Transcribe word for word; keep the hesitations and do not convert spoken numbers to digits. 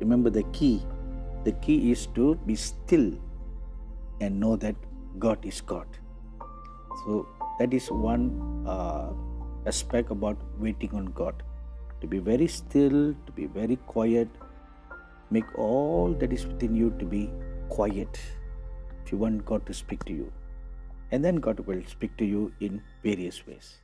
Remember the key. The key is to be still and know that God is God. So that is one uh, aspect about waiting on God. To be very still, to be very quiet. Make all that is within you to be quiet. If you want God to speak to you, and then God will speak to you in various ways.